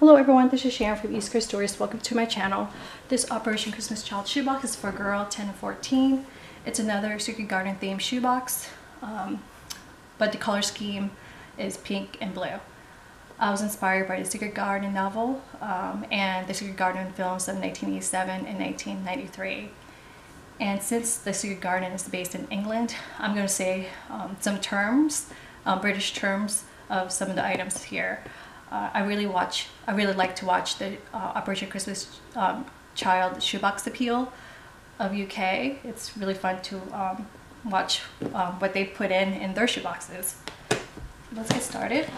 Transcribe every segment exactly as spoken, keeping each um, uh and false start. Hello everyone, this is Sharon from East Coast Stories. Welcome to my channel. This Operation Christmas Child shoebox is for girl ten and fourteen. It's another Secret Garden themed shoebox, um, but the color scheme is pink and blue. I was inspired by the Secret Garden novel um, and the Secret Garden films of nineteen eighty-seven and nineteen ninety-three. And since the Secret Garden is based in England, I'm going to say um, some terms, uh, British terms of some of the items here. Uh, I really watch. I really like to watch the uh, Operation Christmas um, Child Shoebox Appeal of U K. It's really fun to um, watch um, what they put in in their shoeboxes. Let's get started.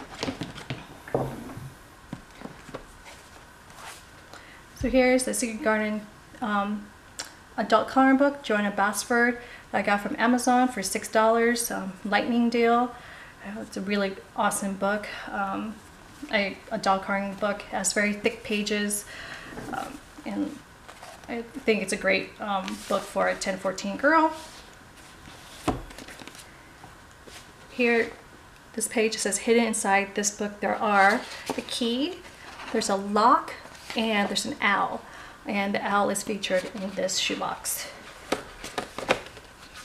So here's the Secret Garden um, adult coloring book, Johanna Basford, that I got from Amazon for six dollars, um, lightning deal. Oh, it's a really awesome book. Um, A, a doll coloring book. It has very thick pages, um, and I think it's a great um, book for a ten fourteen girl. Here, this page says hidden inside this book there are the key, there's a lock, and there's an owl, and the owl is featured in this shoebox.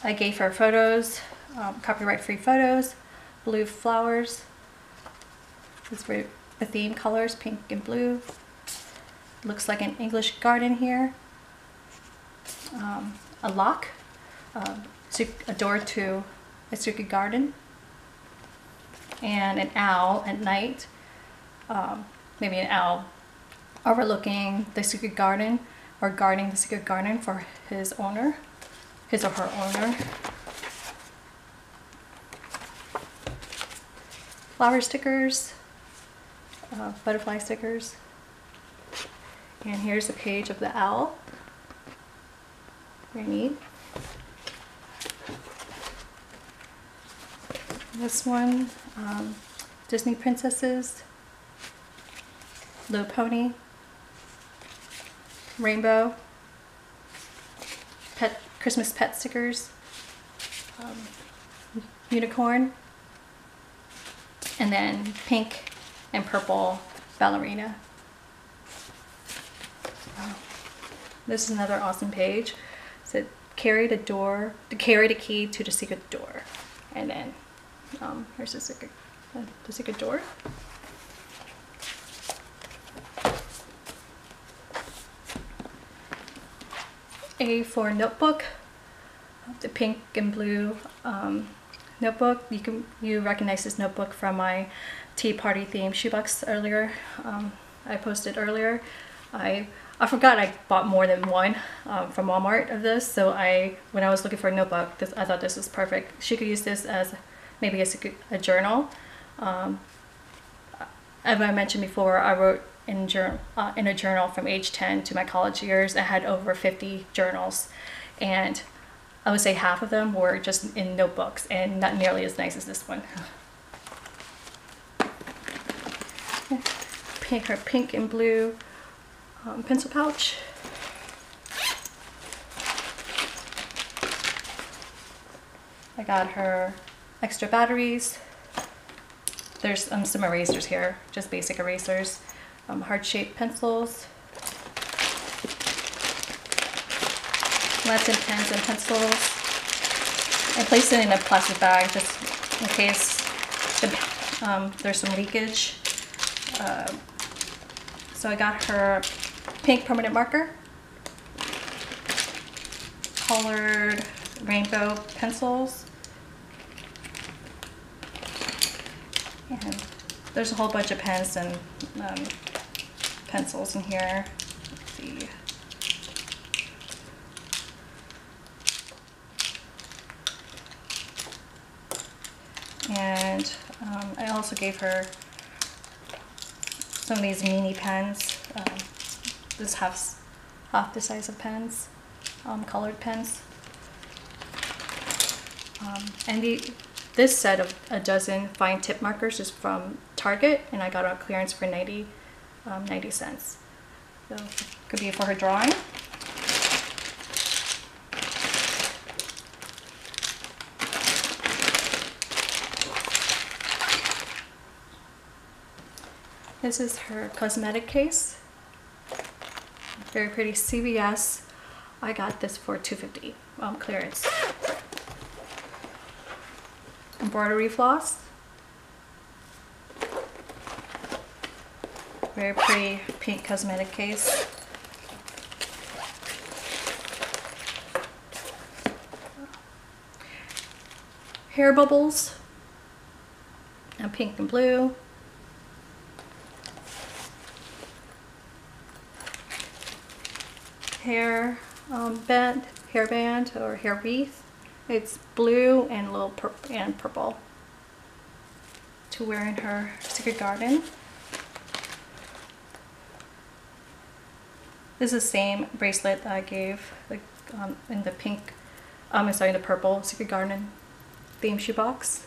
I gave her photos, um, copyright free photos, blue flowers. This is where the theme colors, pink and blue. Looks like an English garden here. Um, a lock, um, a door to a secret garden, and an owl at night. Um, maybe an owl overlooking the secret garden or guarding the secret garden for his owner, his or her owner. Flower stickers. Uh, butterfly stickers, and here's a page of the owl. Very neat. This one, um, Disney princesses, Little Pony, rainbow, pet Christmas pet stickers, um, unicorn, and then pink and purple ballerina. Wow. This is another awesome page. So it said, carry the door, to carry the key to the secret door. And then um, here's the secret, uh, the secret door. A for notebook, the pink and blue um, notebook. You can you recognize this notebook from my tea party themed shoebox earlier. Um, I posted earlier. I I forgot I bought more than one um, from Walmart of this. So I when I was looking for a notebook, this, I thought this was perfect. She could use this as maybe a, a journal. Um, as I mentioned before, I wrote in journal uh, in a journal from age ten to my college years. I had over fifty journals, and I would say half of them were just in notebooks and not nearly as nice as this one. Pink, her pink and blue um, pencil pouch. I got her extra batteries. There's um, some erasers here, just basic erasers, um, heart-shaped pencils, lesson pens and pencils. I placed it in a plastic bag just in case the, um, there's some leakage. Uh, so I got her pink permanent marker, colored rainbow pencils, and there's a whole bunch of pens and um, pencils in here. Let's see. And um, I also gave her some of these mini pens. Um, this half, half the size of pens, um, colored pens. Um, and the, this set of a dozen fine tip markers is from Target, and I got on clearance for ninety cents. So it could be for her drawing. This is her cosmetic case. Very pretty. C V S. I got this for two fifty on clearance. Embroidery floss. Very pretty pink cosmetic case. Hair bubbles. And pink and blue. Hair um, band, hair band or hair wreath. It's blue and a little pur and purple to wear in her Secret Garden. This is the same bracelet that I gave, like um, in the pink, um, I'm sorry, in the purple Secret Garden theme shoebox.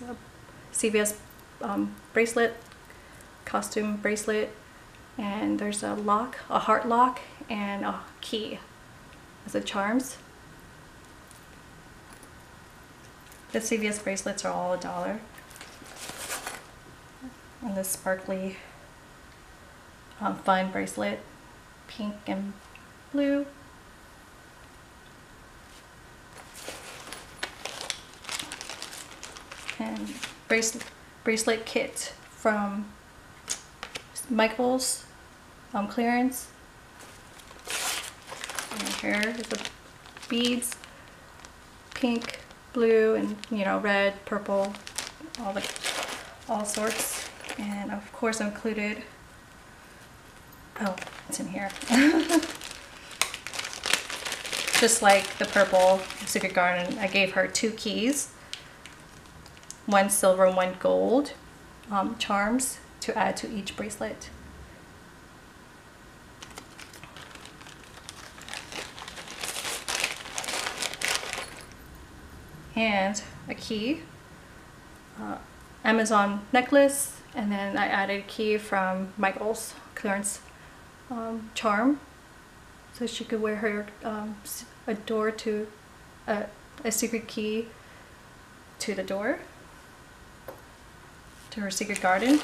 C V S um, bracelet, costume bracelet, and there's a lock, a heart lock, and a key as the charms. The C V S bracelets are all a dollar. And this sparkly um, fine bracelet, pink and blue. And bracelet, bracelet kit from Michaels on clearance. And here is the beads, pink, blue, and you know, red, purple, all the all sorts. And of course I included, oh, it's in here. Just like the purple Secret Garden, I gave her two keys, one silver and one gold um, charms to add to each bracelet. And a key, uh, Amazon necklace, and then I added a key from Michael's clearance um, charm, so she could wear her um, a door to uh, a secret key to the door to her Secret Garden.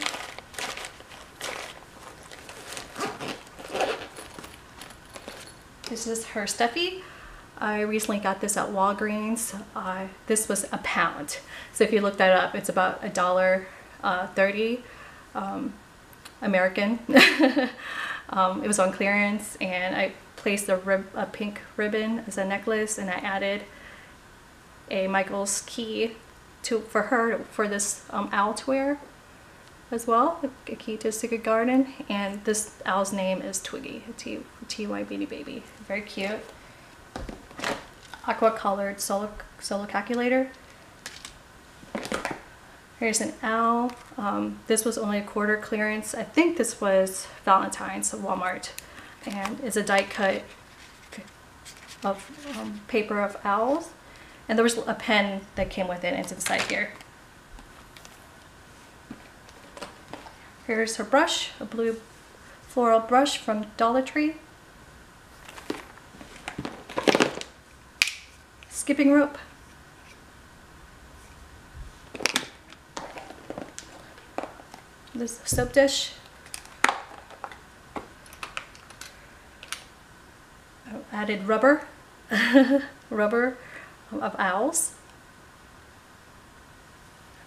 This is her stuffy. I recently got this at Walgreens. Uh, this was a pound. So if you look that up, it's about a dollar uh, thirty um, American. um, it was on clearance, and I placed a, rib a pink ribbon as a necklace, and I added a Michael's key to for her for this um, owl to wear as well, a key to a Secret Garden. And this owl's name is Twiggy, T Y Beanie Baby. Very cute. Aqua colored solo, solo calculator. Here's an owl. Um, this was only a quarter clearance. I think this was Valentine's at Walmart, and it's a die cut of um, paper of owls. And there was a pen that came with it, and it's inside here. Here's her brush, a blue floral brush from Dollar Tree. Skipping rope. This soap dish. I added rubber, rubber of owls.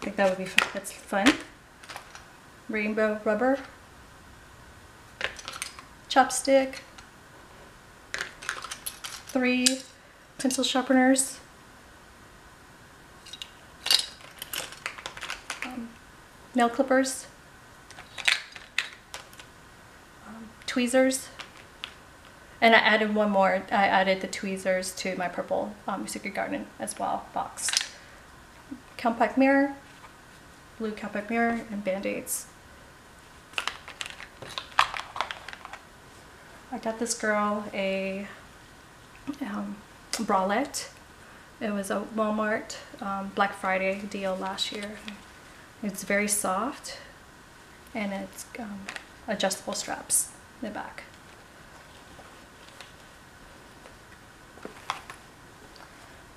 I think that would be fun. That's fun. Rainbow rubber. Chopstick. Three pencil sharpeners, um, nail clippers, um, tweezers, and I added one more. I added the tweezers to my purple um, Secret Garden as well box. Compact mirror, blue compact mirror, and band-aids. I got this girl a um, bralette. It was a Walmart um, Black Friday deal last year. It's very soft, and it's um, adjustable straps in the back.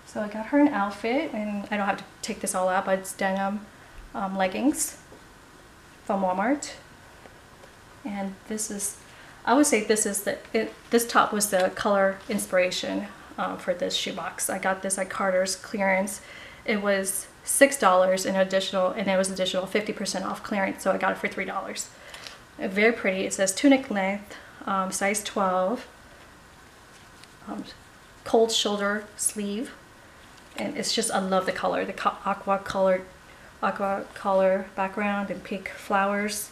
So I got her an outfit, and I don't have to take this all out, but it's denim um, leggings from Walmart. And this is, I would say this is the, it, this top was the color inspiration um, for this shoebox. I got this at Carter's clearance. It was six dollars in additional, and it was additional fifty percent off clearance, so I got it for three dollars. Very pretty. It says tunic length, um, size twelve, um, cold shoulder sleeve, and it's just, I love the color, the aqua color, aqua color background and pink flowers.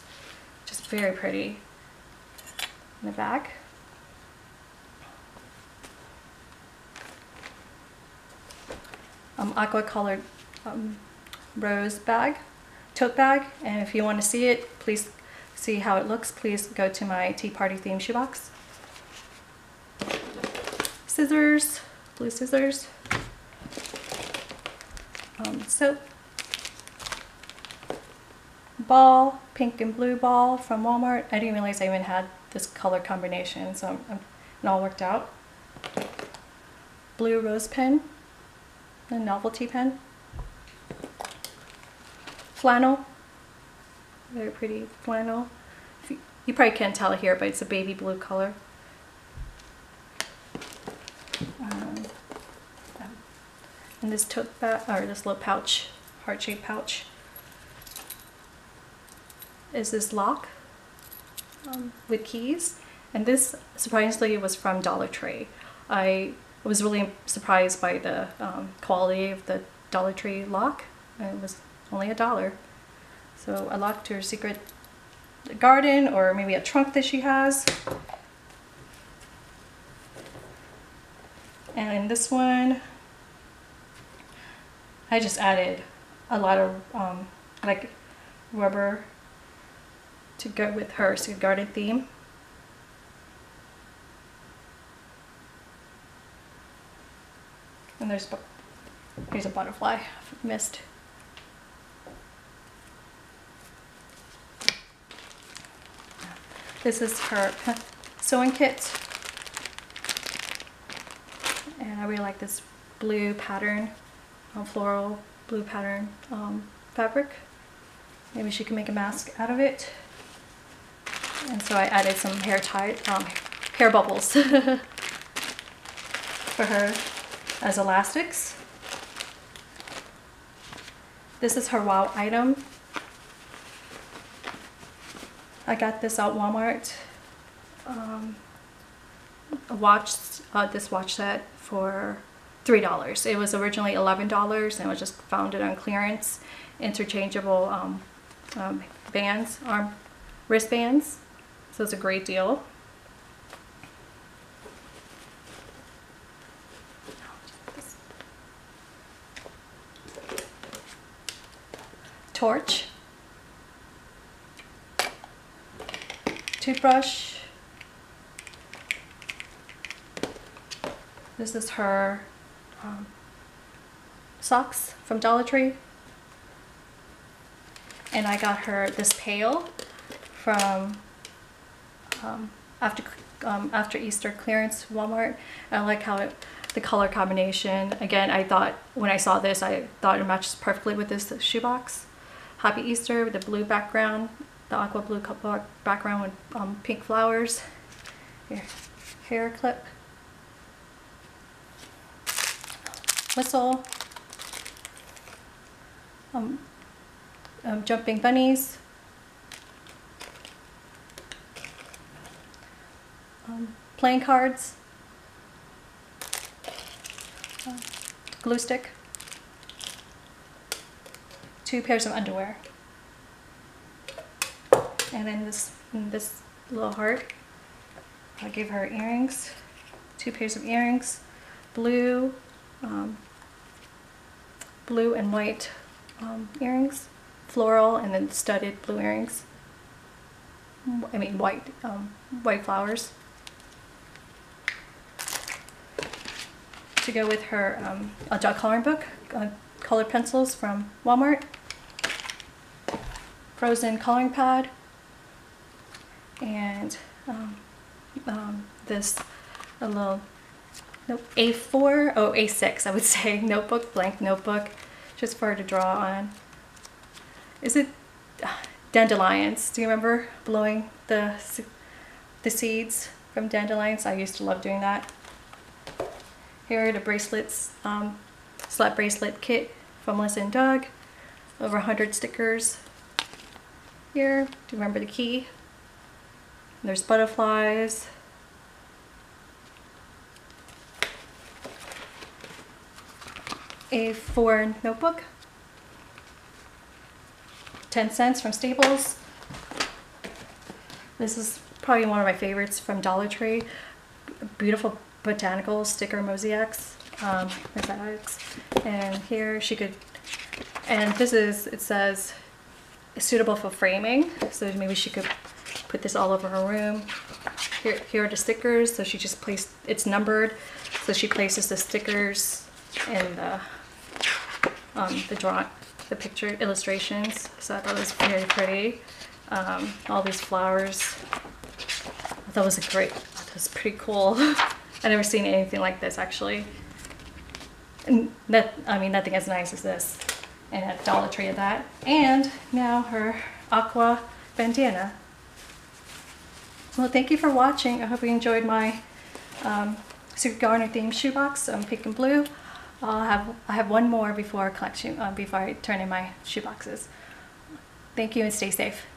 Just very pretty. In the back, um, aqua colored um, rose bag, tote bag, and if you want to see it, please see how it looks, please go to my tea party theme shoebox. Scissors, blue scissors, um, soap, ball, pink and blue ball from Walmart. I didn't realize I even had this color combination, so I'm, I'm it all worked out. Blue rose pen, a novelty pen, flannel, very pretty flannel. You, you probably can't tell here, but it's a baby blue color. Um, and this tote bag, or this little pouch, heart-shaped pouch, is this lock um, with keys, and this surprisingly was from Dollar Tree. I was really surprised by the um, quality of the Dollar Tree lock. It was only a dollar. So a lock to her secret garden, or maybe a trunk that she has. And in this one, I just added a lot of um, like rubber to go with her secret garden theme. And there's, here's a butterfly mist. This is her sewing kit. And I really like this blue pattern, um, floral blue pattern um, fabric. Maybe she can make a mask out of it. And so I added some hair tie, um, hair bubbles for her as elastics. This is her wow item. I got this at Walmart. Um, watch, uh, this watch set for three dollars. It was originally eleven dollars and was just found it on clearance. Interchangeable um, um, bands, arm wristbands. So it's a great deal. Torch. Toothbrush. This is her um, socks from Dollar Tree. And I got her this pail from Um, after um, after Easter clearance Walmart. I like how it, the color combination. Again, I thought when I saw this, I thought it matches perfectly with this shoebox. Happy Easter with the blue background, the aqua blue background with um, pink flowers. Here, hair clip, whistle, um, um, jumping bunnies. Um, playing cards, uh, glue stick, two pairs of underwear, and then this this little heart. I gave her earrings, two pairs of earrings, blue, um, blue and white um, earrings, floral, and then studded blue earrings. I mean white um, white flowers. To go with her um, adult coloring book, uh, colored pencils from Walmart, frozen coloring pad, and um, um, this a little nope, A four, oh A six I would say, notebook, blank notebook, just for her to draw on. Is it dandelions. Do you remember blowing the, the seeds from dandelions? I used to love doing that. Here are the bracelets, um, slap bracelet kit from Melissa and Doug. Over one hundred stickers here. Do you remember the key? And there's butterflies. A four notebook. ten cents from Staples. This is probably one of my favorites from Dollar Tree. Beautiful botanical sticker mosaics. Um, mosaics. And here she could, and this is, it says, suitable for framing. So maybe she could put this all over her room. Here, here are the stickers. So she just placed, it's numbered. So she places the stickers in the, um, the drawing, the picture illustrations. So I thought it was very pretty. Um, all these flowers. I thought it was a great, that was pretty cool. I've never seen anything like this actually. And that, I mean, nothing as nice as this. And a Dollar Tree of that. And now her aqua bandana. Well, thank you for watching. I hope you enjoyed my um, Secret Garden themed shoebox. I'm pink and blue. I'll have I have one more before collection uh, before I turn in my shoeboxes. Thank you and stay safe.